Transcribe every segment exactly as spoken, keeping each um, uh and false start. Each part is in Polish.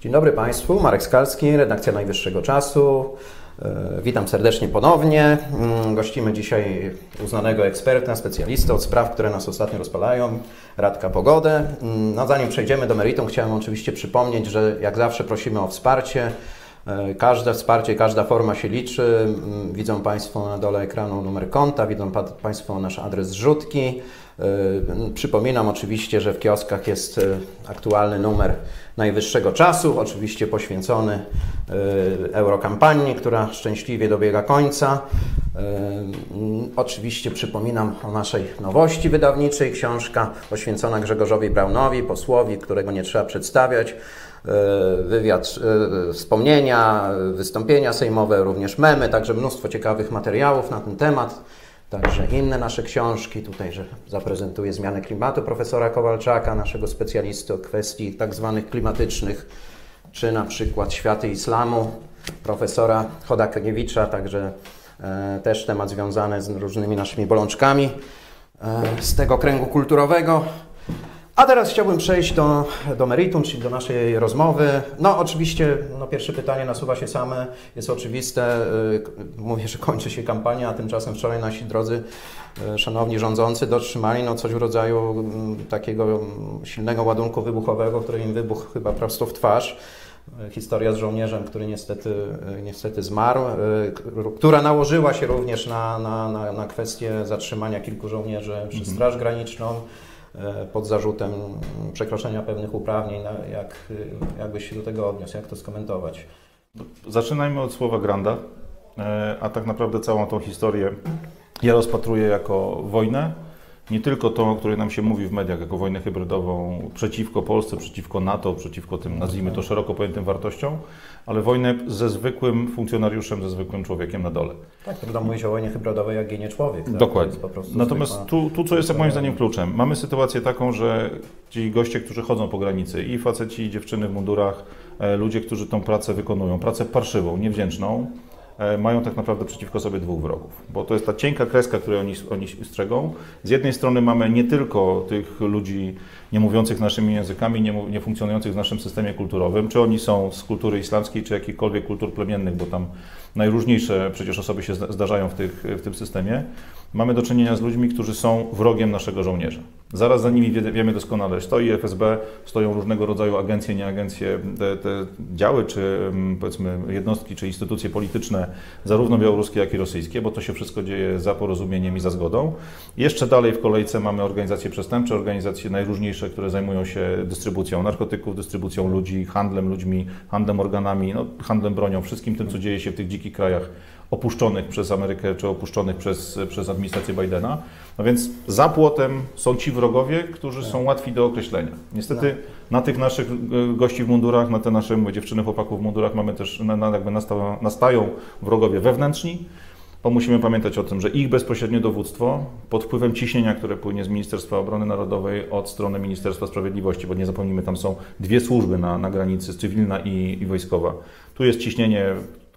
Dzień dobry Państwu, Marek Skalski, redakcja Najwyższego Czasu. Witam serdecznie ponownie. Gościmy dzisiaj uznanego eksperta, specjalistę od spraw, które nas ostatnio rozpalają, Radka Pogodę. No, zanim przejdziemy do meritum, chciałem oczywiście przypomnieć, że jak zawsze prosimy o wsparcie. Każde wsparcie, każda forma się liczy. Widzą Państwo na dole ekranu numer konta, widzą Państwo nasz adres zrzutki. Przypominam oczywiście, że w kioskach jest aktualny numer Najwyższego Czasu, oczywiście poświęcony eurokampanii, która szczęśliwie dobiega końca. Oczywiście przypominam o naszej nowości wydawniczej, książka poświęcona Grzegorzowi Braunowi, posłowi, którego nie trzeba przedstawiać. Wywiad, wspomnienia, wystąpienia sejmowe, również memy, także mnóstwo ciekawych materiałów na ten temat. Także inne nasze książki, tutaj że zaprezentuję zmianę klimatu profesora Kowalczaka, naszego specjalisty od kwestii tak zwanych klimatycznych, czy na przykład światy islamu profesora Chodakiewicza, także e, też temat związany z różnymi naszymi bolączkami e, z tego kręgu kulturowego. A teraz chciałbym przejść do, do meritum, czyli do naszej rozmowy. No oczywiście, no, pierwsze pytanie nasuwa się same, jest oczywiste. Mówię, że kończy się kampania, a tymczasem wczoraj nasi drodzy, szanowni rządzący dotrzymali no, coś w rodzaju takiego silnego ładunku wybuchowego, który im wybuchł chyba prosto w twarz. Historia z żołnierzem, który niestety, niestety zmarł, która nałożyła się również na, na, na, na kwestię zatrzymania kilku żołnierzy przez Straż Graniczną. Pod zarzutem przekroczenia pewnych uprawnień. Jak, jak byś się do tego odniósł? Jak to skomentować? Zaczynajmy od słowa Granda, a tak naprawdę całą tą historię ja rozpatruję jako wojnę. Nie tylko tą, o której nam się mówi w mediach, jako wojnę hybrydową przeciwko Polsce, przeciwko NATO, przeciwko tym, nazwijmy to szeroko pojętym wartościom, ale wojnę ze zwykłym funkcjonariuszem, ze zwykłym człowiekiem na dole. Tak, to mówi się o wojnie hybrydowej, jak ginie człowiek. Tak? Dokładnie. Natomiast zwykła... tu, tu, co jest moim zdaniem kluczem, mamy sytuację taką, że ci goście, którzy chodzą po granicy, i faceci, i dziewczyny w mundurach, ludzie, którzy tą pracę wykonują, pracę parszywą, niewdzięczną, mają tak naprawdę przeciwko sobie dwóch wrogów, bo to jest ta cienka kreska, której oni, oni strzegą. Z jednej strony mamy nie tylko tych ludzi nie mówiących naszymi językami, nie, nie funkcjonujących w naszym systemie kulturowym, czy oni są z kultury islamskiej, czy jakichkolwiek kultur plemiennych, bo tam najróżniejsze przecież osoby się zdarzają w, tych, w tym systemie. Mamy do czynienia z ludźmi, którzy są wrogiem naszego żołnierza. Zaraz za nimi wiemy doskonale, stoi F S B, stoją różnego rodzaju agencje, nie agencje, te, te działy, czy powiedzmy jednostki, czy instytucje polityczne, zarówno białoruskie, jak i rosyjskie, bo to się wszystko dzieje za porozumieniem i za zgodą. Jeszcze dalej w kolejce mamy organizacje przestępcze, organizacje najróżniejsze, które zajmują się dystrybucją narkotyków, dystrybucją ludzi, handlem ludźmi, handlem organami, no, handlem bronią, wszystkim tym, co dzieje się w tych dzikich krajach opuszczonych przez Amerykę, czy opuszczonych przez, przez administrację Bidena. No więc za płotem są ci wrogowie, którzy są łatwi do określenia. Niestety no. na tych naszych gości w mundurach, na te nasze dziewczyny, chłopaków w mundurach mamy też, na, na, jakby nastają, nastają wrogowie wewnętrzni, bo musimy pamiętać o tym, że ich bezpośrednie dowództwo pod wpływem ciśnienia, które płynie z Ministerstwa Obrony Narodowej od strony Ministerstwa Sprawiedliwości, bo nie zapomnijmy, tam są dwie służby na, na granicy, cywilna i, i wojskowa. Tu jest ciśnienie,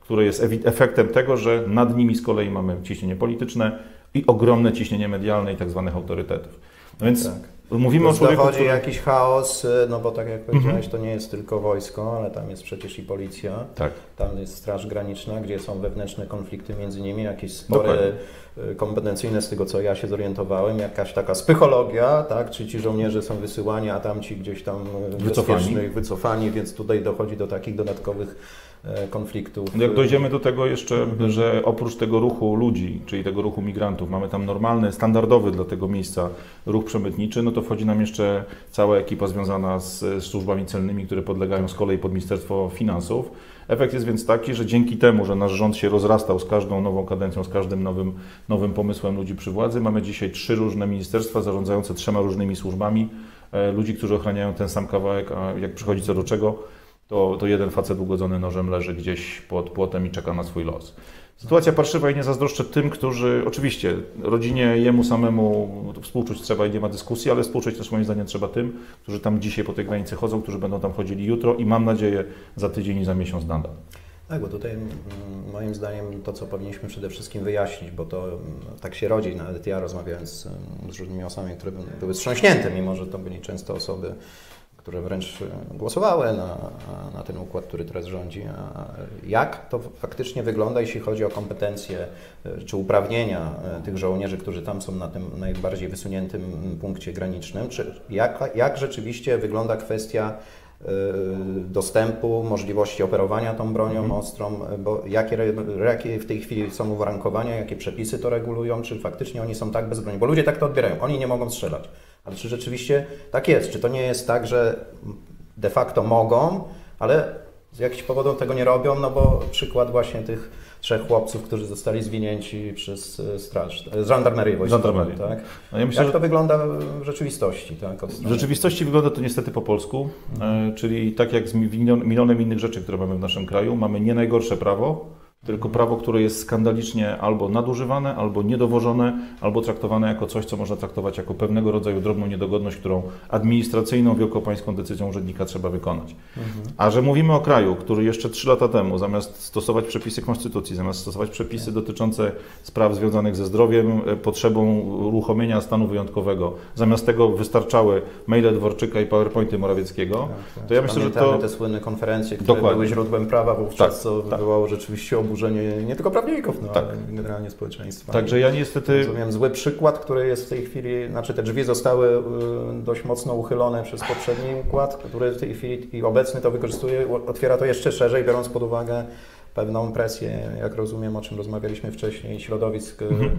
które jest efektem tego, że nad nimi z kolei mamy ciśnienie polityczne i ogromne ciśnienie medialne i tak zwanych autorytetów. No więc tak. mówimy o człowieku, dochodzi który... jakiś chaos, no bo tak jak powiedziałeś, to nie jest tylko wojsko, ale tam jest przecież i policja, tak. Tam jest Straż Graniczna, gdzie są wewnętrzne konflikty między nimi, jakieś spory Dokładnie. kompetencyjne z tego, co ja się zorientowałem, jakaś taka psychologia, tak? Czy ci żołnierze są wysyłani, a tamci gdzieś tam wycofani, wycofani, więc tutaj dochodzi do takich dodatkowych konfliktów. Jak dojdziemy do tego jeszcze, mhm. że oprócz tego ruchu ludzi, czyli tego ruchu migrantów, mamy tam normalny, standardowy dla tego miejsca ruch przemytniczy, no to wchodzi nam jeszcze cała ekipa związana z, z służbami celnymi, które podlegają z kolei pod Ministerstwo Finansów. Efekt jest więc taki, że dzięki temu, że nasz rząd się rozrastał z każdą nową kadencją, z każdym nowym, nowym pomysłem ludzi przy władzy, mamy dzisiaj trzy różne ministerstwa zarządzające trzema różnymi służbami, e, ludzi, którzy ochraniają ten sam kawałek, a jak przychodzi co do czego, To, to jeden facet ugodzony nożem leży gdzieś pod płotem i czeka na swój los. Sytuacja parszywa i nie zazdroszczę tym, którzy, oczywiście rodzinie, jemu samemu współczuć trzeba i nie ma dyskusji, ale współczuć też moim zdaniem trzeba tym, którzy tam dzisiaj po tej granicy chodzą, którzy będą tam chodzili jutro i mam nadzieję za tydzień i za miesiąc nadal. Tak, bo tutaj moim zdaniem to, co powinniśmy przede wszystkim wyjaśnić, bo to tak się rodzi, nawet ja rozmawiając z różnymi osobami, które były wstrząśnięte, mimo że to byli często osoby, które wręcz głosowały na, na ten układ, który teraz rządzi. A jak to faktycznie wygląda, jeśli chodzi o kompetencje czy uprawnienia tych żołnierzy, którzy tam są na tym najbardziej wysuniętym punkcie granicznym? Czy jak, jak rzeczywiście wygląda kwestia dostępu, możliwości operowania tą bronią mhm. ostrą, bo jakie, jakie w tej chwili są uwarunkowania, jakie przepisy to regulują, czy faktycznie oni są tak bez broni, bo ludzie tak to odbierają, oni nie mogą strzelać, ale czy rzeczywiście tak jest, czy to nie jest tak, że de facto mogą, ale z jakichś powodów tego nie robią, no bo przykład właśnie tych trzech chłopców, którzy zostali zwinięci przez straż, żandarmerię wojskową. Tak? No ja myślę, jak że... to wygląda w rzeczywistości? Tak, w rzeczywistości wygląda to niestety po polsku, mhm. czyli tak jak z milionem innych rzeczy, które mamy w naszym kraju, mamy nie najgorsze prawo, tylko prawo, które jest skandalicznie albo nadużywane, albo niedowożone, albo traktowane jako coś, co można traktować jako pewnego rodzaju drobną niedogodność, którą administracyjną, wielkopańską decyzją urzędnika trzeba wykonać. Mhm. A że mówimy o kraju, który jeszcze trzy lata temu, zamiast stosować przepisy konstytucji, zamiast stosować przepisy dotyczące spraw związanych ze zdrowiem, potrzebą uruchomienia stanu wyjątkowego, zamiast tego wystarczały maile Dworczyka i powerpointy Morawieckiego, tak, tak. to ja myślę, że to... te słynne konferencje, które Dokładnie. były źródłem prawa wówczas, tak, co tak. wywołało rzeczywiście obu... Nie, nie tylko prawników, no, tak. ale generalnie społeczeństwa. Także ja niestety... Rozumiem, zły przykład, który jest w tej chwili, znaczy te drzwi zostały dość mocno uchylone przez poprzedni układ, który w tej chwili i obecny to wykorzystuje, otwiera to jeszcze szerzej, biorąc pod uwagę pewną presję, jak rozumiem, o czym rozmawialiśmy wcześniej, środowisk mhm.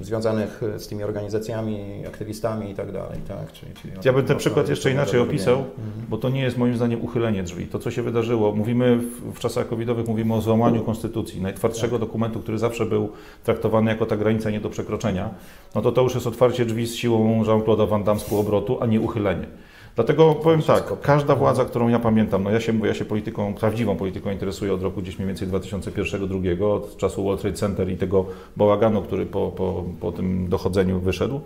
y, związanych z tymi organizacjami, aktywistami i tak dalej. Tak? Czyli, czyli ja bym ten przykład jeszcze inaczej opisał, mhm. bo to nie jest moim zdaniem uchylenie drzwi. To, co się wydarzyło, mówimy w, w czasach covidowych, mówimy o złamaniu konstytucji, najtwardszego tak. dokumentu, który zawsze był traktowany jako ta granica nie do przekroczenia, no to to już jest otwarcie drzwi z siłą Jean-Claude'a Van Damme obrotu, a nie uchylenie. Dlatego powiem tak, każda władza, którą ja pamiętam, no ja się, bo ja się polityką, prawdziwą polityką interesuję od roku gdzieś mniej więcej dwa tysiące pierwszego dwa tysiące drugiego, od czasu World Trade Center i tego bałaganu, który po, po, po tym dochodzeniu wyszedł,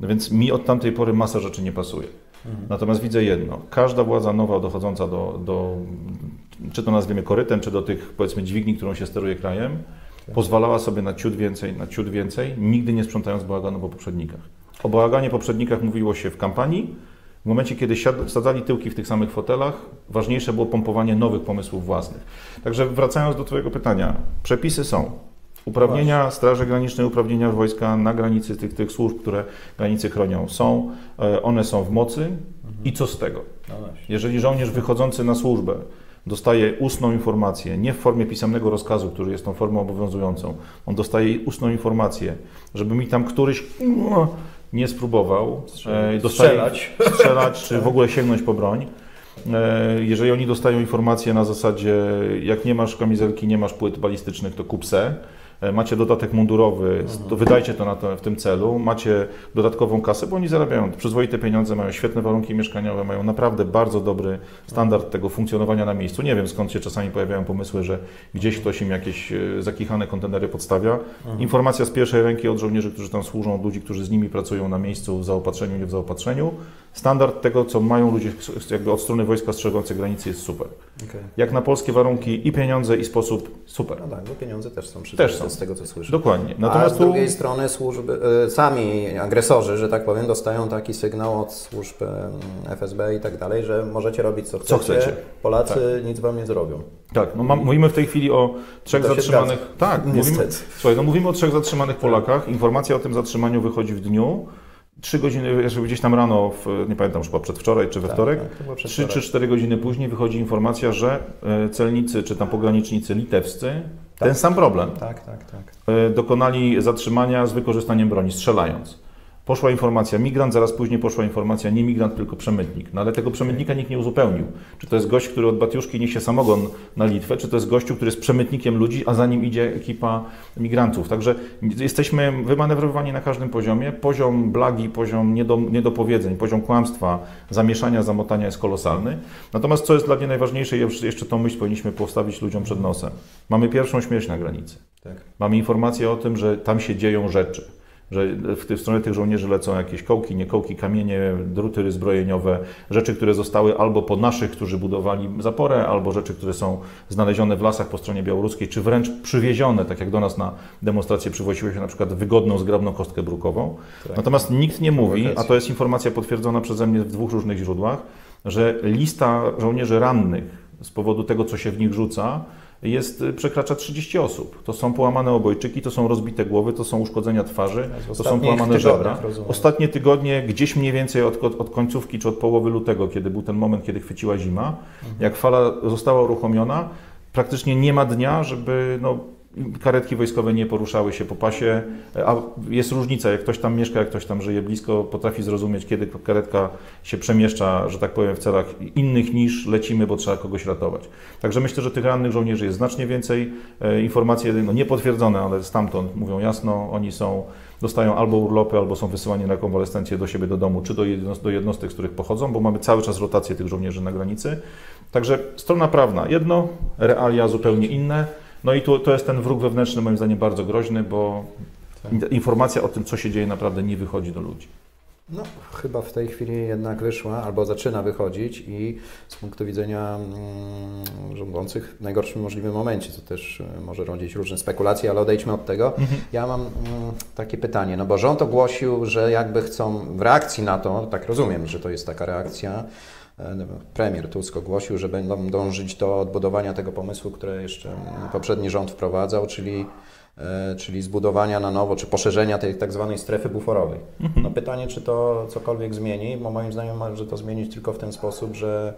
no więc mi od tamtej pory masa rzeczy nie pasuje. Mhm. Natomiast widzę jedno, każda władza nowa dochodząca do, do, czy to nazwiemy korytem, czy do tych powiedzmy dźwigni, którą się steruje krajem, tak. pozwalała sobie na ciut więcej, na ciut więcej, nigdy nie sprzątając bałaganu po poprzednikach. O bałaganie poprzednikach mówiło się w kampanii, w momencie, kiedy sadzali tyłki w tych samych fotelach, ważniejsze było pompowanie nowych pomysłów własnych. Także wracając do twojego pytania, przepisy są. Uprawnienia Właśnie. Straży Granicznej, uprawnienia wojska na granicy tych, tych służb, które granicy chronią, są. One są w mocy. Mhm. I co z tego? Jeżeli żołnierz wychodzący na służbę dostaje ustną informację, nie w formie pisemnego rozkazu, który jest tą formą obowiązującą, on dostaje ustną informację, żeby mi tam któryś... nie spróbował strzelać, dostaje, strzelać czy w ogóle sięgnąć po broń. Jeżeli oni dostają informacje na zasadzie, jak nie masz kamizelki, nie masz płyt balistycznych, to kup se. Macie dodatek mundurowy, to wydajcie to, na to w tym celu, macie dodatkową kasę, bo oni zarabiają przyzwoite pieniądze, mają świetne warunki mieszkaniowe, mają naprawdę bardzo dobry standard tego funkcjonowania na miejscu. Nie wiem, skąd się czasami pojawiają pomysły, że gdzieś ktoś im jakieś zakichane kontenery podstawia. Informacja z pierwszej ręki od żołnierzy, którzy tam służą, od ludzi, którzy z nimi pracują na miejscu w zaopatrzeniu, nie w zaopatrzeniu. Standard tego, co mają ludzie jakby od strony wojska strzegące granicy, jest super. Okay. Jak na polskie warunki i pieniądze, i sposób, super. No tak, bo pieniądze też są przyzwoite. Z tego, co słyszę. Dokładnie. Natomiast A z drugiej tu... strony służby, sami agresorzy, że tak powiem, dostają taki sygnał od służb F S B i tak dalej, że możecie robić co chcecie, co chcecie. Polacy tak. nic wam nie zrobią. Tak, no mam, mówimy w tej chwili o trzech zatrzymanych... Zgadza. Tak, mówimy, słuchaj, no mówimy o trzech zatrzymanych Polakach. Informacja o tym zatrzymaniu wychodzi w dniu. Trzy godziny, jeżeli gdzieś tam rano, w, nie pamiętam, już chyba przedwczoraj czy we wtorek, trzy czy cztery godziny później wychodzi informacja, że celnicy czy tam pogranicznicy litewscy Ten tak, sam problem. Tak, tak, tak. Dokonali zatrzymania z wykorzystaniem broni, strzelając. Poszła informacja migrant, zaraz później poszła informacja nie migrant, tylko przemytnik. No ale tego przemytnika nikt nie uzupełnił. Czy to jest gość, który od Batiuszki niesie samogon na Litwę, czy to jest gościu, który jest przemytnikiem ludzi, a za nim idzie ekipa migrantów. Także jesteśmy wymanewrowani na każdym poziomie. Poziom blagi, poziom niedopowiedzeń, poziom kłamstwa, zamieszania, zamotania jest kolosalny. Natomiast co jest dla mnie najważniejsze, jeszcze tą myśl powinniśmy postawić ludziom przed nosem. Mamy pierwszą śmierć na granicy. Tak. Mamy informację o tym, że tam się dzieją rzeczy. że w, w stronę tych żołnierzy lecą jakieś kołki, niekołki, kamienie, druty zbrojeniowe, rzeczy, które zostały albo po naszych, którzy budowali zaporę, albo rzeczy, które są znalezione w lasach po stronie białoruskiej, czy wręcz przywiezione, tak jak do nas na demonstrację przywoziło się na przykład wygodną, zgrabną kostkę brukową. Tak. Natomiast nikt nie mówi, a to jest informacja potwierdzona przeze mnie w dwóch różnych źródłach, że lista żołnierzy rannych z powodu tego, co się w nich rzuca, jest, przekracza trzydzieści osób. To są połamane obojczyki, to są rozbite głowy, to są uszkodzenia twarzy, to są połamane żebra. Ostatnie tygodnie, gdzieś mniej więcej od, od, od końcówki czy od połowy lutego, kiedy był ten moment, kiedy chwyciła zima, mhm. jak fala została uruchomiona, praktycznie nie ma dnia, żeby no, karetki wojskowe nie poruszały się po pasie, a jest różnica, jak ktoś tam mieszka, jak ktoś tam żyje blisko, potrafi zrozumieć, kiedy karetka się przemieszcza, że tak powiem, w celach innych niż lecimy, bo trzeba kogoś ratować. Także myślę, że tych rannych żołnierzy jest znacznie więcej. Informacje no, niepotwierdzone, ale stamtąd mówią jasno, oni są, dostają albo urlopy, albo są wysyłani na konwalescencję do siebie, do domu, czy do, jednost do jednostek, z których pochodzą, bo mamy cały czas rotację tych żołnierzy na granicy. Także strona prawna jedno, realia zupełnie inne. No i tu, to jest ten wróg wewnętrzny, moim zdaniem, bardzo groźny, bo tak. informacja o tym, co się dzieje, naprawdę nie wychodzi do ludzi. No, chyba w tej chwili jednak wyszła, albo zaczyna wychodzić i z punktu widzenia mm, rządzących w najgorszym możliwym momencie, co też może rodzić różne spekulacje, ale odejdźmy od tego. Mhm. Ja mam mm, takie pytanie, no bo rząd ogłosił, że jakby chcą w reakcji na to, tak rozumiem, że to jest taka reakcja, premier Tusk ogłosił, że będą dążyć do odbudowania tego pomysłu, który jeszcze poprzedni rząd wprowadzał, czyli, czyli zbudowania na nowo, czy poszerzenia tej tak zwanej strefy buforowej. No pytanie, czy to cokolwiek zmieni, bo moim zdaniem może to zmienić tylko w ten sposób, że,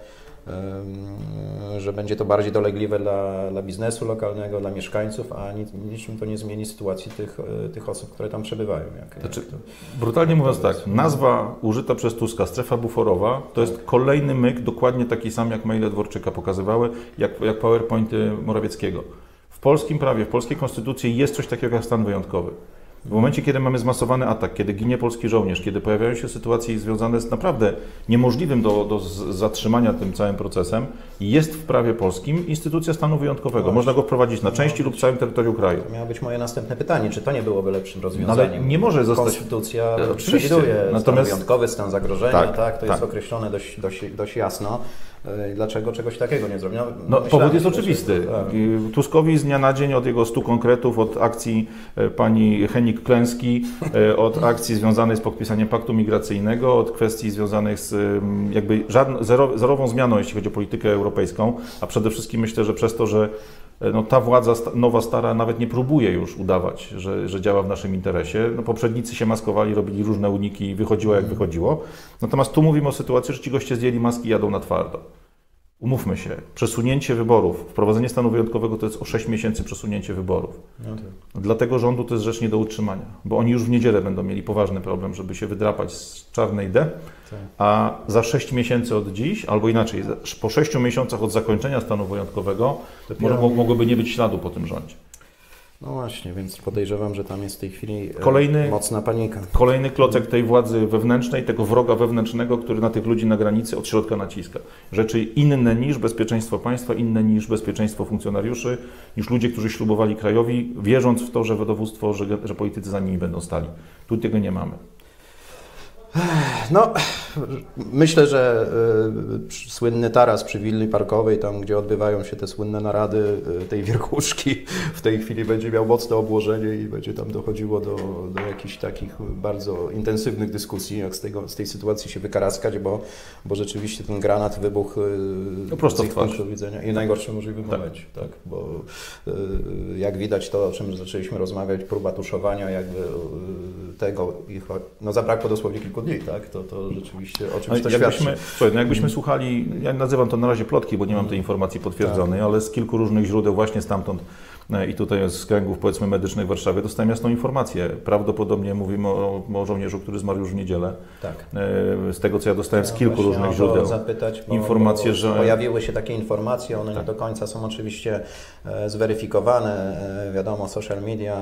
że będzie to bardziej dolegliwe dla, dla biznesu lokalnego, dla mieszkańców, a nic, niczym to nie zmieni sytuacji tych, tych osób, które tam przebywają. Jak, znaczy, jak to, brutalnie jak mówiąc tak, jest. Nazwa użyta przez Tuska, strefa buforowa, to jest kolejny myk, dokładnie taki sam jak maile Dworczyka pokazywały, jak, jak PowerPointy Morawieckiego. W polskim prawie, w polskiej konstytucji jest coś takiego jak stan wyjątkowy. W momencie, kiedy mamy zmasowany atak, kiedy ginie polski żołnierz, kiedy pojawiają się sytuacje związane z naprawdę niemożliwym do, do zatrzymania tym całym procesem, jest w prawie polskim instytucja stanu wyjątkowego. No, można go wprowadzić na części lub całym terytorium kraju. To miało być moje następne pytanie, czy to nie byłoby lepszym rozwiązaniem? Ale nie może zostać... Konstytucja przewiduje natomiast... stan wyjątkowy, stan zagrożenia, tak, tak to tak. jest określone dość, dość, dość jasno. Dlaczego czegoś takiego nie zrobił? No, no, powód jest oczywisty. Tak. Tuskowi z dnia na dzień od jego stu konkretów, od akcji pani Henik-Klęski, od akcji związanej z podpisaniem paktu migracyjnego, od kwestii związanych z jakby żadną, zero, zerową zmianą, jeśli chodzi o politykę europejską, a przede wszystkim myślę, że przez to, że no, ta władza nowa, stara nawet nie próbuje już udawać, że, że działa w naszym interesie. No, poprzednicy się maskowali, robili różne uniki i wychodziło jak wychodziło. Natomiast tu mówimy o sytuacji, że ci goście zdjęli maski i jadą na twardo. Umówmy się, przesunięcie wyborów, wprowadzenie stanu wyjątkowego to jest o sześć miesięcy przesunięcie wyborów. No tak. Dla tego rządu to jest rzecz nie do utrzymania, bo oni już w niedzielę będą mieli poważny problem, żeby się wydrapać z czarnej D, tak. a za sześć miesięcy od dziś, albo inaczej, po sześciu miesiącach od zakończenia stanu wyjątkowego może, mogłoby nie być śladu po tym rządzie. No właśnie, więc podejrzewam, że tam jest w tej chwili kolejny, mocna panika. Kolejny klocek tej władzy wewnętrznej, tego wroga wewnętrznego, który na tych ludzi na granicy od środka naciska. Rzeczy inne niż bezpieczeństwo państwa, inne niż bezpieczeństwo funkcjonariuszy, niż ludzie, którzy ślubowali krajowi, wierząc w to, że wodowództwo, że, że politycy za nimi będą stali. Tu tego nie mamy. No, myślę, że y, słynny taras przy Willi Parkowej, tam gdzie odbywają się te słynne narady y, tej wierchuszki, w tej chwili będzie miał mocne obłożenie i będzie tam dochodziło do, do jakichś takich bardzo intensywnych dyskusji, jak z, tego, z tej sytuacji się wykaraskać, bo, bo rzeczywiście ten granat wybuchł y, no prosto w twarz. Widzenia i w najgorszym możliwym tak. momencie, tak, bo y, jak widać to, o czym zaczęliśmy rozmawiać, próba tuszowania jakby y, tego, ich, no zabrakło dosłownie kilku dni, tak? To, to rzeczywiście o czymś to świadczy. Jakbyśmy, jakbyśmy słuchali, ja nazywam to na razie plotki, bo nie mam tej informacji potwierdzonej, tak. ale z kilku różnych źródeł właśnie stamtąd i tutaj z kręgów powiedzmy medycznych w Warszawie dostałem jasną informację. Prawdopodobnie mówimy o, o żołnierzu, który zmarł już w niedzielę. Tak. Z tego co ja dostałem z kilku ja różnych źródeł zapytać, bo, informacje, bo że... Pojawiły się takie informacje, one tak. nie do końca są oczywiście zweryfikowane. Wiadomo, social media,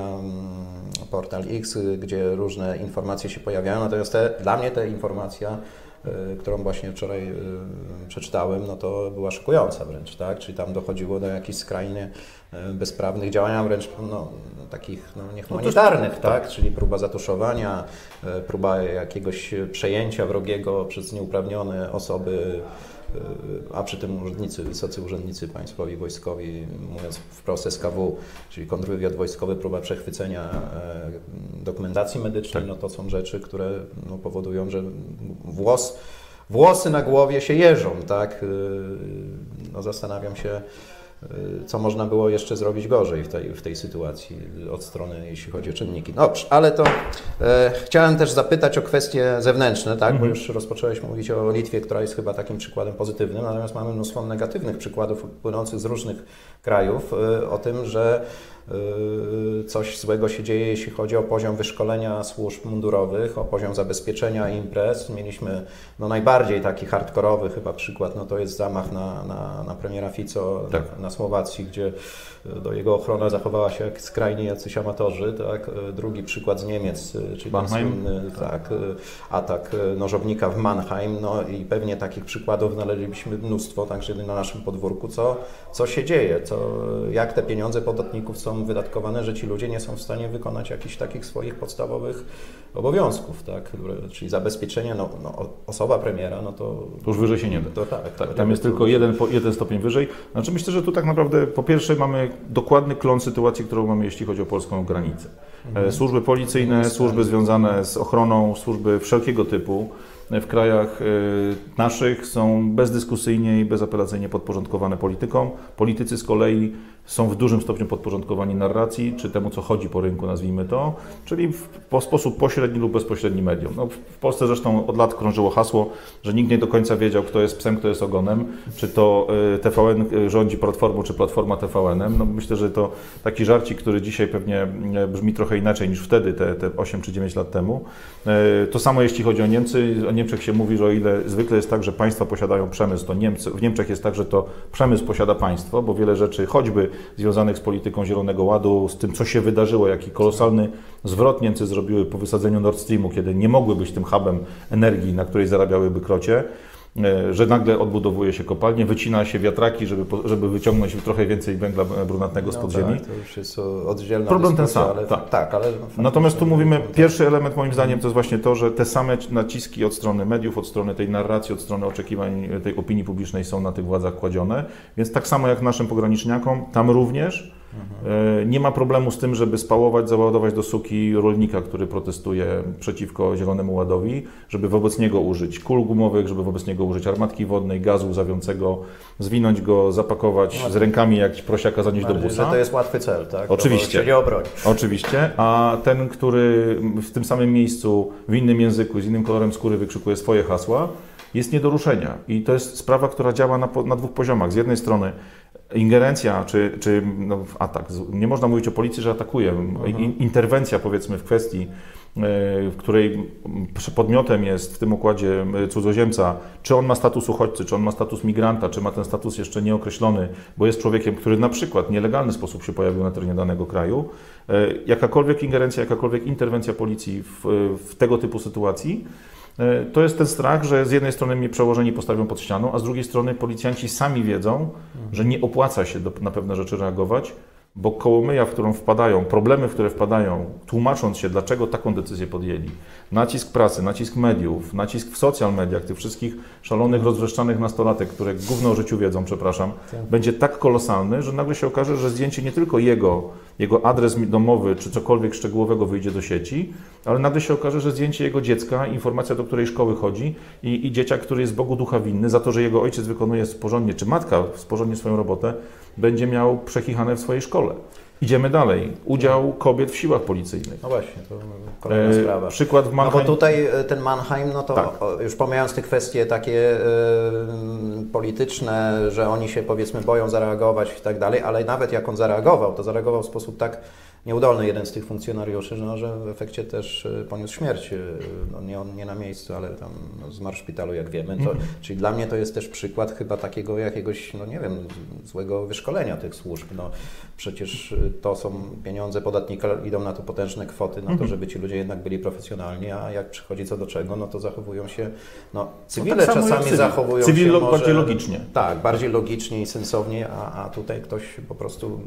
portal X, gdzie różne informacje się pojawiają, natomiast te, dla mnie ta informacja którą właśnie wczoraj przeczytałem, no to była szokująca wręcz, tak? Czyli tam dochodziło do jakichś skrajnie bezprawnych działań, wręcz no, takich no, niehumanitarnych, no tak? tak? Czyli próba zatuszowania, próba jakiegoś przejęcia wrogiego przez nieuprawnione osoby, a przy tym urzędnicy, wysocy urzędnicy państwowi, wojskowi, mówiąc wprost S K W, czyli kontrwywiad wojskowy, próba przechwycenia dokumentacji medycznej, tak. No to są rzeczy, które no, powodują, że włos, włosy na głowie się jeżą, tak? No, zastanawiam się, co można było jeszcze zrobić gorzej w tej, w tej sytuacji od strony, jeśli chodzi o czynniki. Dobrze, ale to e, chciałem też zapytać o kwestie zewnętrzne, tak? Mm-hmm. Bo już rozpocząłeś mówić o Litwie, która jest chyba takim przykładem pozytywnym, natomiast mamy mnóstwo negatywnych przykładów płynących z różnych krajów e, o tym, że e, coś złego się dzieje, jeśli chodzi o poziom wyszkolenia służb mundurowych, o poziom zabezpieczenia imprez. Mieliśmy no, najbardziej taki hardkorowy chyba przykład, no to jest zamach na, na, na premiera Fico, tak. na, na Słowacji, gdzie do jego ochrona zachowała się jak skrajni jacyś amatorzy. Tak? Drugi przykład z Niemiec, czyli słynny, tak, atak nożownika w Mannheim. No i pewnie takich przykładów znaleźliśmy mnóstwo, także na naszym podwórku. Co, co się dzieje? Co, jak te pieniądze podatników są wydatkowane, że ci ludzie nie są w stanie wykonać jakichś takich swoich podstawowych obowiązków, tak? Czyli zabezpieczenie, no, no, osoba premiera, no to... To już wyżej się nie da. To, tak, tak, tam jest to... tylko jeden, jeden stopień wyżej. Znaczy myślę, że tu tak naprawdę po pierwsze mamy dokładny klon sytuacji, którą mamy, jeśli chodzi o polską granicę. Mhm. Służby policyjne, służby związane z ochroną, służby wszelkiego typu w krajach naszych są bezdyskusyjnie i bezapelacyjnie podporządkowane politykom. Politycy z kolei są w dużym stopniu podporządkowani narracji, czy temu, co chodzi po rynku, nazwijmy to, czyli w sposób pośredni lub bezpośredni medium. No, w Polsce zresztą od lat krążyło hasło, że nikt nie do końca wiedział, kto jest psem, kto jest ogonem, czy to T V N rządzi Platformą, czy Platforma T V N-em. No, myślę, że to taki żarcik, który dzisiaj pewnie brzmi trochę inaczej niż wtedy, te, te osiem czy dziewięć lat temu. To samo jeśli chodzi o Niemcy. O Niemczech się mówi, że o ile zwykle jest tak, że państwa posiadają przemysł, to Niemcy, w Niemczech jest tak, że to przemysł posiada państwo, bo wiele rzeczy, choćby związanych z polityką Zielonego Ładu, z tym, co się wydarzyło, jaki kolosalny zwrot Niemcy zrobiły po wysadzeniu Nord Streamu, kiedy nie mogły być tym hubem energii, na której zarabiałyby krocie, że nagle odbudowuje się kopalnie, wycina się wiatraki, żeby, żeby wyciągnąć trochę więcej węgla brunatnego spod no tak, ziemi. To już jest oddzielna problem dyskusja, ten sam, ale, tak. tak ale natomiast tu mówimy, pierwszy element moim zdaniem to jest właśnie to, że te same naciski od strony mediów, od strony tej narracji, od strony oczekiwań tej opinii publicznej są na tych władzach kładzione, więc tak samo jak naszym pograniczniakom, tam również mhm. nie ma problemu z tym, żeby spałować, załadować do suki rolnika, który protestuje przeciwko Zielonemu Ładowi, żeby wobec niego użyć kul gumowych, żeby wobec niego użyć armatki wodnej, gazu łzawiącego, zwinąć go, zapakować no, z rękami jak prosiaka, zanieść do busa. To jest łatwy cel, tak? Oczywiście. Czyli obroń. Oczywiście, a ten, który w tym samym miejscu, w innym języku, z innym kolorem skóry wykrzykuje swoje hasła, jest nie do ruszenia. I to jest sprawa, która działa na, na dwóch poziomach. Z jednej strony ingerencja, czy, czy no, atak. Nie można mówić o policji, że atakuje. Mhm. Interwencja, powiedzmy, w kwestii, w której podmiotem jest w tym układzie cudzoziemca, czy on ma status uchodźcy, czy on ma status migranta, czy ma ten status jeszcze nieokreślony, bo jest człowiekiem, który na przykład w nielegalny sposób się pojawił na terenie danego kraju. Jakakolwiek ingerencja, jakakolwiek interwencja policji w, w tego typu sytuacji, to jest ten strach, że z jednej strony mnie przełożeni postawią pod ścianą, a z drugiej strony policjanci sami wiedzą, że nie opłaca się do, na pewne rzeczy reagować, bo kołomyja, w którą wpadają, problemy, w które wpadają, tłumacząc się, dlaczego taką decyzję podjęli, nacisk pracy, nacisk mediów, nacisk w social mediach, tych wszystkich szalonych, rozwrzeszczanych nastolatek, które gówno o życiu wiedzą, przepraszam, tak. będzie tak kolosalny, że nagle się okaże, że zdjęcie nie tylko jego, jego adres domowy, czy cokolwiek szczegółowego wyjdzie do sieci, ale nagle się okaże, że zdjęcie jego dziecka, informacja, do której szkoły chodzi i, i dzieciak, który jest Bogu ducha winny za to, że jego ojciec wykonuje sporządnie, czy matka sporządnie swoją robotę, będzie miał przekichane w swojej szkole. Idziemy dalej. Udział kobiet w siłach policyjnych. No właśnie, to kolejna e, sprawa. Przykład w Mannheim. No bo tutaj ten Mannheim, no to tak. już pomijając te kwestie takie y, polityczne, że oni się powiedzmy boją zareagować i tak dalej, ale nawet jak on zareagował, to zareagował w sposób tak nieudolny jeden z tych funkcjonariuszy, no, że w efekcie też poniósł śmierć, no, nie, nie na miejscu, ale tam no, zmarł w szpitalu, jak wiemy. To, mm. Czyli dla mnie to jest też przykład chyba takiego jakiegoś, no nie wiem, złego wyszkolenia tych służb. No, przecież to są pieniądze podatnika, idą na to potężne kwoty, na to, żeby ci ludzie jednak byli profesjonalni, a jak przychodzi co do czego, no to zachowują się, no cywile no tak czasami cywil. zachowują cywil się może, bardziej logicznie. Tak, bardziej logicznie i sensownie, a, a tutaj ktoś po prostu...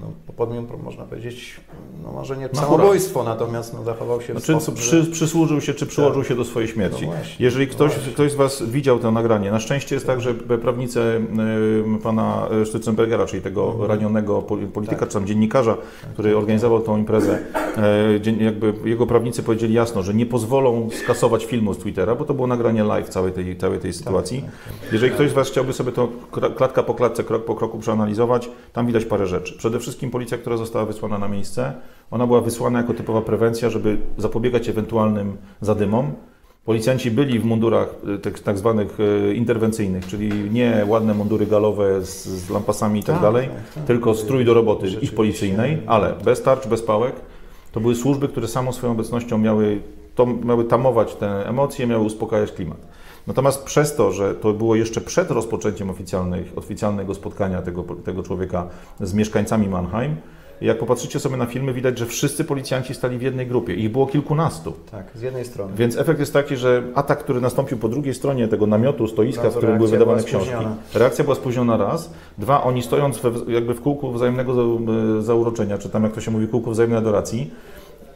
No, podmiot, można powiedzieć, no może nie samobójstwo, natomiast no, zachował się w znaczy, sposób, przy, że... przysłużył się, czy przyłożył tak. się do swojej śmierci. No właśnie, jeżeli ktoś, no ktoś z Was widział to nagranie, na szczęście jest tak, że prawnicy y, pana Stutzenbergera, czyli tego mhm. ranionego polityka, tak. czy tam dziennikarza, tak. który organizował tą imprezę, y, jakby jego prawnicy powiedzieli jasno, że nie pozwolą skasować filmu z Twittera, bo to było nagranie live całej tej, całej tej sytuacji. Tak, tak, tak. Jeżeli ktoś z Was chciałby sobie to klatka po klatce, krok po kroku przeanalizować, tam widać parę rzeczy. Przede wszystkim policja, która została wysłana na miejsce, ona była wysłana jako typowa prewencja, żeby zapobiegać ewentualnym zadymom. Policjanci byli w mundurach tak zwanych interwencyjnych, czyli nie ładne mundury galowe z, z lampasami i tak, tak dalej, tak, tak. tylko strój do roboty ich policyjnej, ale bez tarcz, bez pałek. To były służby, które samo swoją obecnością miały, to, miały tamować te emocje, miały uspokajać klimat. Natomiast przez to, że to było jeszcze przed rozpoczęciem oficjalnych, oficjalnego spotkania tego, tego człowieka z mieszkańcami Mannheim, jak popatrzycie sobie na filmy, widać, że wszyscy policjanci stali w jednej grupie. Ich było kilkunastu. Tak, z jednej strony. Więc efekt jest taki, że atak, który nastąpił po drugiej stronie tego namiotu, stoiska, w którym były wydawane książki, reakcja była spóźniona raz. Dwa, oni stojąc we, jakby w kółku wzajemnego zauroczenia, czy tam jak to się mówi, kółku wzajemnej adoracji,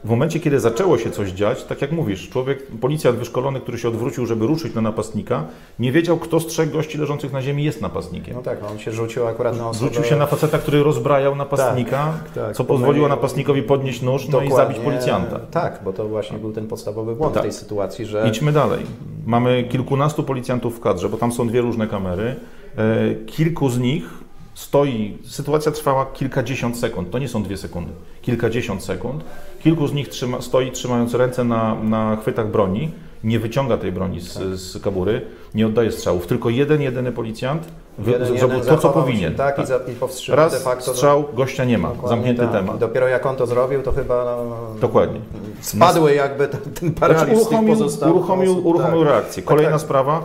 w momencie, kiedy zaczęło się coś dziać, tak jak mówisz, człowiek, policjant wyszkolony, który się odwrócił, żeby ruszyć na napastnika, nie wiedział, kto z trzech gości leżących na ziemi jest napastnikiem. No tak, on się rzucił akurat na osobę. Rzucił się na faceta, który rozbrajał napastnika, tak, tak, co pozwoliło napastnikowi podnieść nóż no i zabić policjanta. Tak, bo to właśnie był ten podstawowy błąd tak. tej sytuacji, że... Idźmy dalej. Mamy kilkunastu policjantów w kadrze, bo tam są dwie różne kamery. Kilku z nich... Stoi, sytuacja trwała kilkadziesiąt sekund, to nie są dwie sekundy, kilkadziesiąt sekund. Kilku z nich trzyma, stoi trzymając ręce na, na chwytach broni, nie wyciąga tej broni z, tak. z kabury, nie oddaje strzałów, tylko jeden, jedyny policjant jeden, zrobił jeden to, co powinien. Tak, tak. I powstrzymał raz de facto, strzał, gościa nie ma, zamknięty tak. temat. I dopiero jak on to zrobił, to chyba no, dokładnie. spadły Nas... jakby ten, ten paraliż znaczy, uruchomił, pozostałych uruchomił, osób, uruchomił tak. reakcję. Kolejna tak, tak. sprawa.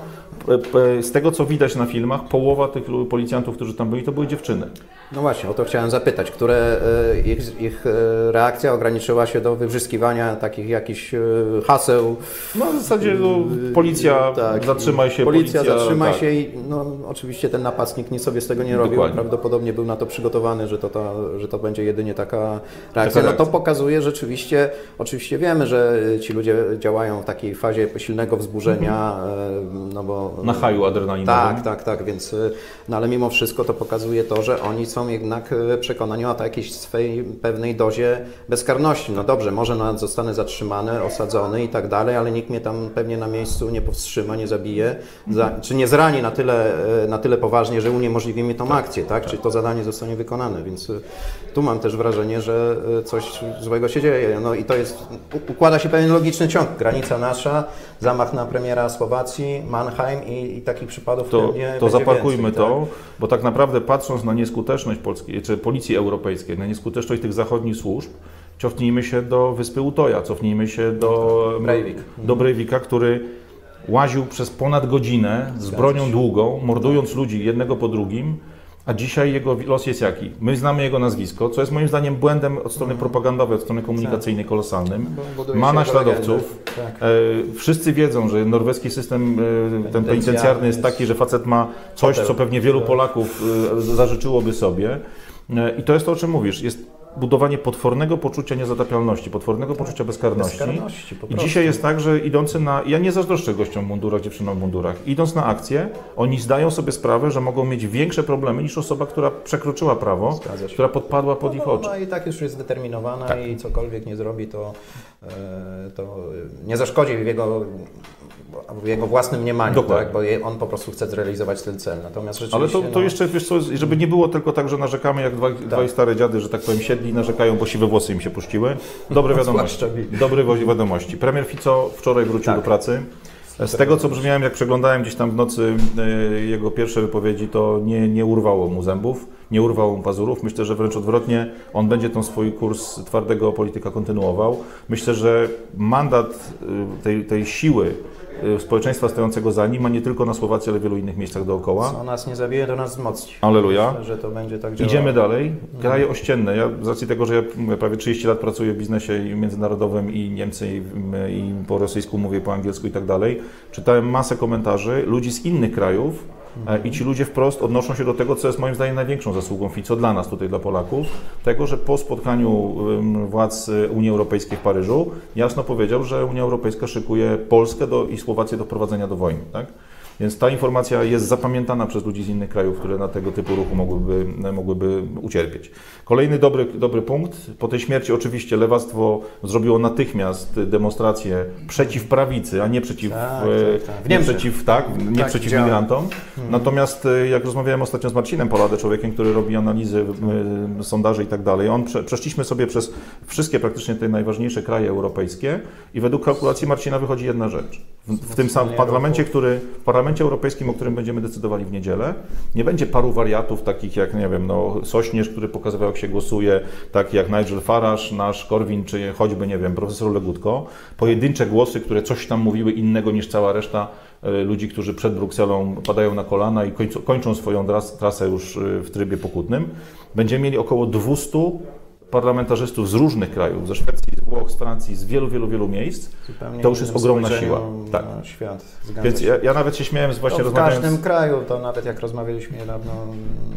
Z tego, co widać na filmach, połowa tych policjantów, którzy tam byli, to były dziewczyny. No właśnie, o to chciałem zapytać, które ich, ich reakcja ograniczyła się do wybrzyskiwania takich jakichś haseł. No w zasadzie no, policja tak, zatrzymaj się, policja, policja zatrzymaj tak. się i no, oczywiście ten napastnik nic sobie z tego nie robił. Dokładnie. Prawdopodobnie był na to przygotowany, że to, ta, że to będzie jedynie taka reakcja. taka reakcja. No to pokazuje rzeczywiście, oczywiście wiemy, że ci ludzie działają w takiej fazie silnego wzburzenia, mhm. no bo na haju adrenalinowym. Tak, tak, tak, więc, no ale mimo wszystko to pokazuje to, że oni są jednak przekonani o jakiejś swej pewnej dozie bezkarności. No dobrze, może nawet zostanę zatrzymany, osadzony i tak dalej, ale nikt mnie tam pewnie na miejscu nie powstrzyma, nie zabije, za, czy nie zrani na tyle, na tyle poważnie, że uniemożliwi mi tą akcję, tak? Czy to zadanie zostanie wykonane, więc tu mam też wrażenie, że coś złego się dzieje. No i to jest, układa się pewien logiczny ciąg. Granica nasza, zamach na premiera Słowacji, Mannheim, I, i takich przypadków to, nie to zaparkujmy więcej, to, tak? Bo tak naprawdę patrząc na nieskuteczność polskiej, czy policji europejskiej, na nieskuteczność tych zachodnich służb, cofnijmy się do wyspy Utoja, cofnijmy się do, Breivik. do Breivika, który łaził przez ponad godzinę z bronią długą, mordując ludzi jednego po drugim, a dzisiaj jego los jest jaki? My znamy jego nazwisko, co jest moim zdaniem błędem od strony propagandowej, od strony komunikacyjnej kolosalnym. Ma naśladowców. Tak. Wszyscy wiedzą, że norweski system ten penitencjarny jest taki, że facet ma coś, co pewnie wielu Polaków zażyczyłoby sobie. I to jest to, o czym mówisz. Jest budowanie potwornego poczucia niezatapialności, potwornego tak, poczucia bezkarności. bezkarności po I dzisiaj jest tak, że idący na... Ja nie zazdroszczę gościom w mundurach, dziewczynom w mundurach. Idąc na akcję, oni zdają sobie sprawę, że mogą mieć większe problemy niż osoba, która przekroczyła prawo, która podpadła pod no, ich oczy. No i tak już jest zdeterminowana tak. i cokolwiek nie zrobi, to, to nie zaszkodzi w jego... w jego własnym mniemaniu, tak? Bo on po prostu chce zrealizować ten cel. Natomiast rzeczywiście, ale to, to no... jeszcze, wiesz co, żeby nie było tylko tak, że narzekamy jak dwaj, tak. dwaj stare dziady, że tak powiem siedli i narzekają, bo siwe włosy im się puściły. Dobre wiadomości. Dobre wiadomości. Premier Fico wczoraj wrócił tak. do pracy. Z tego, co brzmiałem, jak przeglądałem gdzieś tam w nocy jego pierwsze wypowiedzi, to nie, nie urwało mu zębów, nie urwało mu pazurów. Myślę, że wręcz odwrotnie, on będzie ten swój kurs twardego polityka kontynuował. Myślę, że mandat tej, tej siły społeczeństwa stojącego za nim, a nie tylko na Słowacji, ale w wielu innych miejscach dookoła. Co nas nie zabije, to nas wzmocni. Alleluja. Myślę, że to będzie tak działało. Idziemy dalej. Kraje ościenne. Ja z racji tego, że ja prawie trzydzieści lat pracuję w biznesie międzynarodowym i Niemcy i, i po rosyjsku mówię, po angielsku i tak dalej, czytałem masę komentarzy ludzi z innych krajów, i ci ludzie wprost odnoszą się do tego, co jest moim zdaniem największą zasługą Fico dla nas tutaj, dla Polaków, tego, że po spotkaniu władz Unii Europejskiej w Paryżu jasno powiedział, że Unia Europejska szykuje Polskę do, i Słowację do wprowadzenia do wojny. Tak? Więc ta informacja jest zapamiętana przez ludzi z innych krajów, które na tego typu ruchu mogłyby, mogłyby ucierpieć. Kolejny dobry, dobry punkt. Po tej śmierci oczywiście lewactwo zrobiło natychmiast demonstrację przeciw prawicy, a nie przeciw, tak, tak, tak. Nie przeciw, tak, nie tak, przeciw migrantom. Hmm. Natomiast jak rozmawiałem ostatnio z Marcinem Paladę, człowiekiem, który robi analizy, hmm. sondaże i tak dalej, on prze, przeszliśmy sobie przez wszystkie praktycznie te najważniejsze kraje europejskie i według kalkulacji Marcina wychodzi jedna rzecz. W, w tym samym parlamencie, który w Parlamencie Europejskim, o którym będziemy decydowali w niedzielę, nie będzie paru wariatów takich jak, nie wiem, no, Sośnierz, który pokazywał, jak się głosuje, tak jak Nigel Farage, nasz Korwin, czy choćby, nie wiem, profesor Legutko. Pojedyncze głosy, które coś tam mówiły innego niż cała reszta ludzi, którzy przed Brukselą padają na kolana i kończą swoją trasę już w trybie pokutnym. Będziemy mieli około dwustu parlamentarzystów z różnych krajów, ze Szwecji, z Włoch, z Francji, z wielu, wielu, wielu miejsc, zupełnie to już jest ogromna siła. Tak. Świat. Więc ja, ja nawet się śmiałem z właśnie rozmawiając... W każdym kraju, to nawet jak rozmawialiśmy niedawno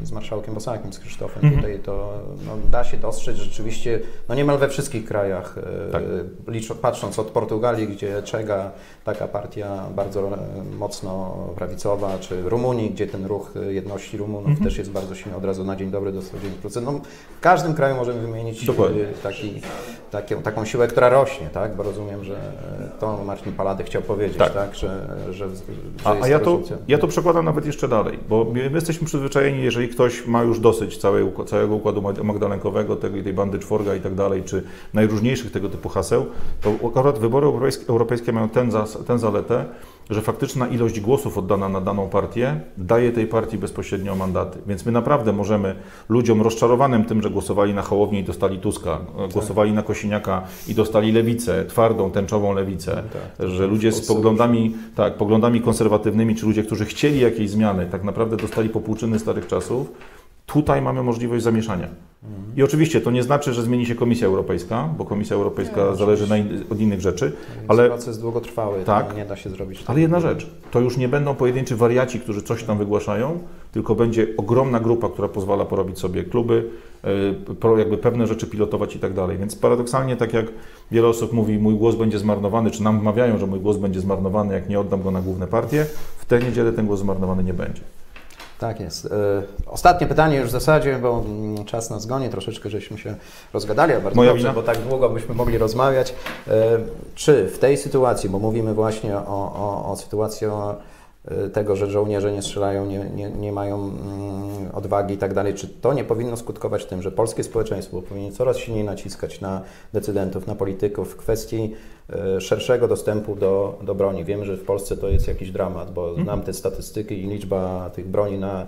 z marszałkiem Bosankiem, z Krzysztofem, mm-hmm. tutaj to no, da się dostrzec rzeczywiście, no niemal we wszystkich krajach, tak. Licz, patrząc od Portugalii, gdzie czeka taka partia bardzo mocno prawicowa, czy Rumunii, gdzie ten ruch jedności Rumunów mm-hmm. też jest bardzo silny, od razu na dzień dobry do sto dziewięć procent. No, w każdym kraju możemy wymienić Taki, taki, taką siłę, która rośnie, tak? Bo rozumiem, że to Marcin Palady chciał powiedzieć, tak, tak? Że, że, że A, jest a ja, to, ja to przekładam nawet jeszcze dalej, bo my jesteśmy przyzwyczajeni, jeżeli ktoś ma już dosyć całej, całego układu magdalenkowego, tej, tej bandy czworga i tak dalej, czy najróżniejszych tego typu haseł, to akurat wybory europejskie mają ten, za, ten zaletę, że faktyczna ilość głosów oddana na daną partię daje tej partii bezpośrednio mandaty. Więc my naprawdę możemy ludziom rozczarowanym tym, że głosowali na Hołownię i dostali Tuska, tak. głosowali na Kosiniaka i dostali lewicę, twardą, tęczową lewicę, tak, że ludzie z poglądami, tak, poglądami konserwatywnymi, czy ludzie, którzy chcieli jakiejś zmiany, tak naprawdę dostali popłuczyny starych czasów. Tutaj mamy możliwość zamieszania. Mhm. I oczywiście to nie znaczy, że zmieni się Komisja Europejska, bo Komisja Europejska nie, zależy na in, od innych rzeczy. Ale proces długotrwały, tak, nie da się zrobić. Ale jedna rzecz, to już nie będą pojedynczy wariaci, którzy coś tam wygłaszają, tylko będzie ogromna grupa, która pozwala porobić sobie kluby, jakby pewne rzeczy pilotować i tak dalej. Więc paradoksalnie, tak jak wiele osób mówi, mój głos będzie zmarnowany, czy nam wmawiają, że mój głos będzie zmarnowany, jak nie oddam go na główne partie, w tę niedzielę ten głos zmarnowany nie będzie. Tak jest. Ostatnie pytanie już w zasadzie, bo czas nas goni, troszeczkę żeśmy się rozgadali, a bardzo Moja dobrze, wina. Bo tak długo byśmy mogli rozmawiać. Czy w tej sytuacji, bo mówimy właśnie o, o, o sytuacji o tego, że żołnierze nie strzelają, nie, nie, nie mają odwagi i tak dalej, czy to nie powinno skutkować tym, że polskie społeczeństwo powinno coraz silniej naciskać na decydentów, na polityków w kwestii szerszego dostępu do, do broni. Wiem, że w Polsce to jest jakiś dramat, bo mhm. znam te statystyki i liczba tych broni na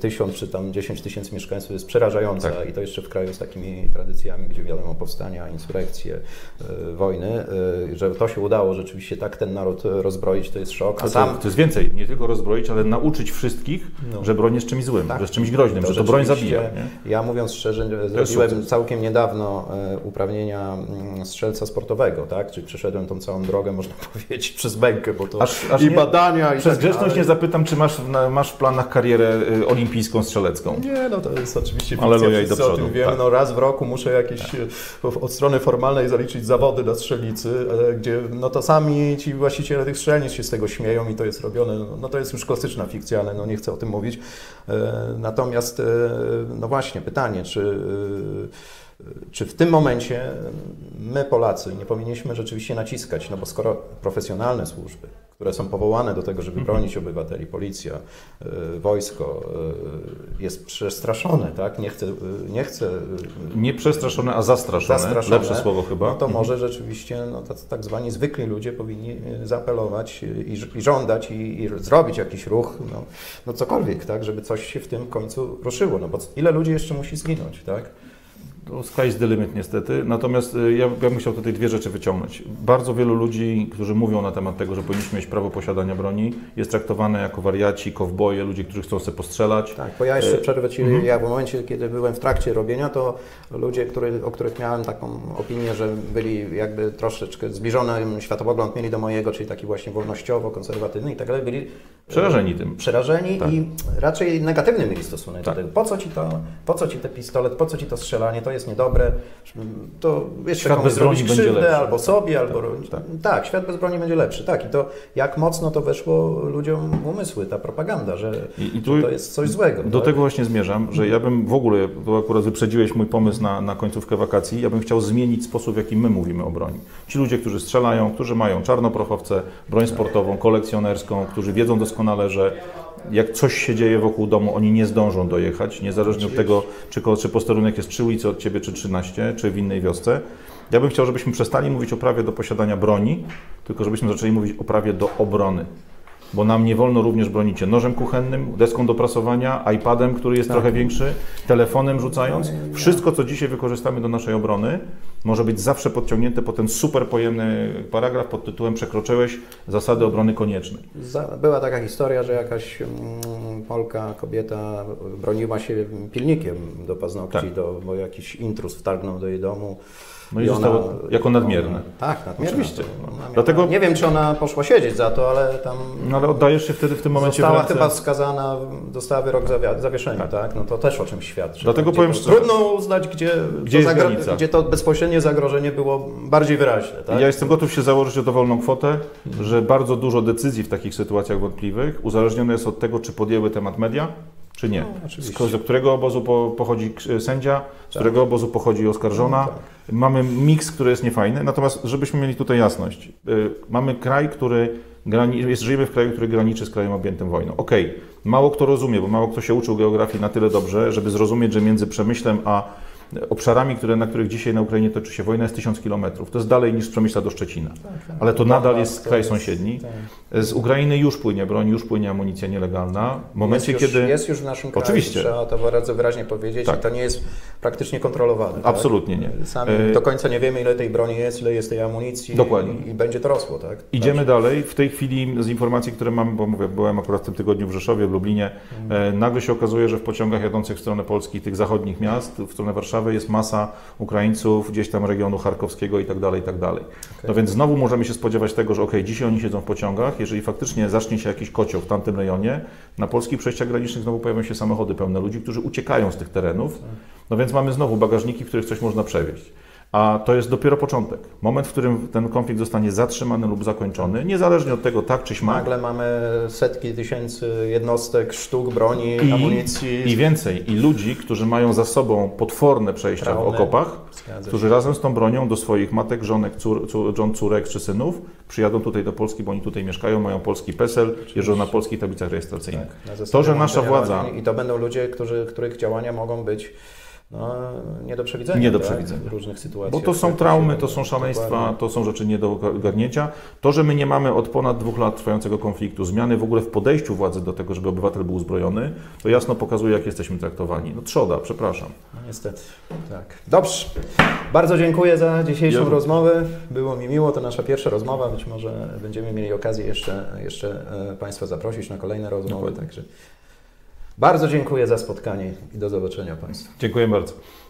tysiąc czy tam dziesięć tysięcy mieszkańców jest przerażająca, tak. I to jeszcze w kraju z takimi tradycjami, gdzie wiadomo powstania, insurekcje, y, wojny, y, że to się udało rzeczywiście tak ten naród rozbroić, to jest szok. A to, sam... to jest więcej, nie tylko rozbroić, ale nauczyć wszystkich, no. że broń jest czymś złym, tak. że jest czymś groźnym, to że to broń zabija. Nie? Ja mówiąc szczerze, zrobiłem całkiem niedawno uprawnienia strzelca sportowego, tak? Czyli przeszedłem tą całą drogę, można powiedzieć, przez mękę, bo to aż, aż i nie, badania i przez tak grzeczność nie zapytam, czy masz, masz w planach karierę olimpijską, strzelecką. Nie, no to jest oczywiście fikcja, wszyscy o tym wiemy. Tak. No, raz w roku muszę jakieś tak. od strony formalnej zaliczyć zawody na strzelnicy, gdzie no to sami ci właściciele tych strzelnic się z tego śmieją i to jest robione, no to jest już klasyczna fikcja, ale no nie chcę o tym mówić. Natomiast, no właśnie, pytanie, czy... Czy w tym momencie my, Polacy, nie powinniśmy rzeczywiście naciskać, no bo skoro profesjonalne służby, które są powołane do tego, żeby bronić obywateli, policja, wojsko, jest przestraszone, tak? Nie chce, nie chce... Nie przestraszone, a zastraszone, zastraszone. Lepsze słowo chyba. No to może rzeczywiście no, tak zwani zwykli ludzie powinni zaapelować i żądać i, i zrobić jakiś ruch, no, no cokolwiek, tak? Żeby coś się w tym końcu ruszyło, no bo ile ludzi jeszcze musi zginąć, tak? Sky's the limit niestety, natomiast ja bym chciał tutaj dwie rzeczy wyciągnąć. Bardzo wielu ludzi, którzy mówią na temat tego, że powinniśmy mieć prawo posiadania broni, jest traktowane jako wariaci, kowboje, ludzie, którzy chcą sobie postrzelać. Tak, bo ja jeszcze przerwę Ci, mm-hmm. ja w momencie, kiedy byłem w trakcie robienia, to ludzie, który, o których miałem taką opinię, że byli jakby troszeczkę zbliżony światopogląd mieli do mojego, czyli taki właśnie wolnościowo, konserwatywny i tak dalej, byli przerażeni tym. Przerażeni tak. I raczej negatywny mieli stosunek tak. do tego. Po co ci to, po co ci ten pistolet, po co ci to strzelanie, to jest niedobre, to jeszcze komuś zrobić krzywdę, albo sobie, tak, albo... Tak. tak, świat bez broni będzie lepszy, tak. I to, jak mocno to weszło ludziom w umysły, ta propaganda, że, I, i tu, że to jest coś złego. Do tak? tego właśnie zmierzam, że ja bym w ogóle, to akurat wyprzedziłeś mój pomysł na, na końcówkę wakacji, ja bym chciał zmienić sposób, w jaki my mówimy o broni. Ci ludzie, którzy strzelają, którzy mają czarnoprochowce, broń sportową, kolekcjonerską, którzy wiedzą doskonale, że jak coś się dzieje wokół domu, oni nie zdążą dojechać, niezależnie od tego, czy, czy posterunek jest przy ulicy od Ciebie, czy trzynaście, czy w innej wiosce. Ja bym chciał, żebyśmy przestali mówić o prawie do posiadania broni, tylko żebyśmy zaczęli mówić o prawie do obrony. Bo nam nie wolno również bronić się nożem kuchennym, deską do prasowania, iPadem, który jest tak. trochę większy, telefonem rzucając. Wszystko, co dzisiaj wykorzystamy do naszej obrony, może być zawsze podciągnięte po ten super pojemny paragraf pod tytułem przekroczyłeś zasady obrony koniecznej. Była taka historia, że jakaś Polka, kobieta broniła się pilnikiem do paznokci, tak. do, bo jakiś intruz wtargnął do jej domu. No i, i zostało ona, jako nadmierne. Ona, tak, nadmierne. Oczywiście. To, ona, Dlatego, nie wiem, czy ona poszła siedzieć za to, ale tam... No ale oddajesz się wtedy w tym momencie została w ręce. Chyba skazana, dostała wyrok zawieszenia, tak. tak? No to też o czymś świadczy. Dlatego powiem szczerze. Trudno uznać, gdzie, gdzie, to zagra- gdzie to bezpośrednie zagrożenie było bardziej wyraźne. Tak? Ja jestem gotów się założyć o dowolną kwotę, hmm. że bardzo dużo decyzji w takich sytuacjach wątpliwych uzależnione jest od tego, czy podjęły temat media, czy nie. No, z, z którego obozu po, pochodzi sędzia, z tak. którego obozu pochodzi oskarżona. No, tak. Mamy miks, który jest niefajny, natomiast żebyśmy mieli tutaj jasność. Yy, mamy kraj, który graniczy, żyjemy w kraju, który graniczy z krajem objętym wojną. Okej, okay. Mało kto rozumie, bo mało kto się uczył geografii na tyle dobrze, żeby zrozumieć, że między Przemyślem a obszarami, które, na których dzisiaj na Ukrainie toczy się wojna, jest tysiąc kilometrów. To jest dalej niż z Przemyśla do Szczecina. Tak, tak. Ale to nadal to jest kraj jest, sąsiedni. Tak. Z Ukrainy już płynie broń, już płynie amunicja nielegalna. W momencie, jest już, kiedy... Jest już w naszym kraju, oczywiście. Trzeba to bardzo wyraźnie powiedzieć. Tak. I to nie jest praktycznie kontrolowane. Absolutnie tak? nie. Sami do końca nie wiemy, ile tej broni jest, ile jest tej amunicji. Dokładnie. I, i będzie to rosło. Tak? Idziemy tak. dalej. W tej chwili z informacji, które mam, bo mówię, byłem akurat w tym tygodniu w Rzeszowie, w Lublinie, hmm. nagle się okazuje, że w pociągach jadących w stronę Polski, tych zachodnich miast, w stronę Warszawy, jest masa Ukraińców gdzieś tam regionu charkowskiego i tak dalej, i tak dalej. No więc znowu możemy się spodziewać tego, że ok, dzisiaj oni siedzą w pociągach, jeżeli faktycznie zacznie się jakiś kocioł w tamtym rejonie, na polskich przejściach granicznych znowu pojawią się samochody pełne ludzi, którzy uciekają z tych terenów, no więc mamy znowu bagażniki, w których coś można przewieźć. A to jest dopiero początek. Moment, w którym ten konflikt zostanie zatrzymany lub zakończony, niezależnie od tego, tak czy śmak. Nagle mamy setki tysięcy jednostek, sztuk, broni, I, amunicji. I więcej. I ludzi, którzy mają za sobą potworne przejścia Traumy. w okopach, którzy razem z tą bronią do swoich matek, żonek, cór, cór, córek czy synów przyjadą tutaj do Polski, bo oni tutaj mieszkają, mają polski PESEL, jeżdżą na polskich tablicach rejestracyjnych. Tak, to, że nasza władza... I to będą ludzie, którzy, których działania mogą być... No, nie do przewidzenia, nie do przewidzenia. Tak? W różnych sytuacjach. Bo to są traumy, to są szaleństwa, to są rzeczy nie do ogarnięcia. To, że my nie mamy od ponad dwóch lat trwającego konfliktu zmiany w ogóle w podejściu władzy do tego, żeby obywatel był uzbrojony, to jasno pokazuje, jak jesteśmy traktowani. No trzoda, przepraszam. No, niestety, tak. Dobrze. Bardzo dziękuję za dzisiejszą ja... rozmowę. Było mi miło, to nasza pierwsza rozmowa. Być może będziemy mieli okazję jeszcze, jeszcze Państwa zaprosić na kolejne rozmowy. Dokładnie. Także... Bardzo dziękuję za spotkanie i do zobaczenia Państwu. Dziękuję bardzo.